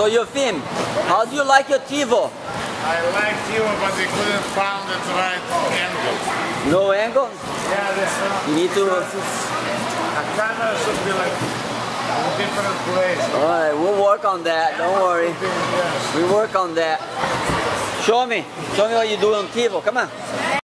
So Yofim, how do you like your TiVo? I like TiVo, but they couldn't find the right angle. No angle? Yeah, that's not. You need to... A camera should be like in a different place. Alright, we'll work on that, don't worry. We work on that. Show me what you do on TiVo, come on.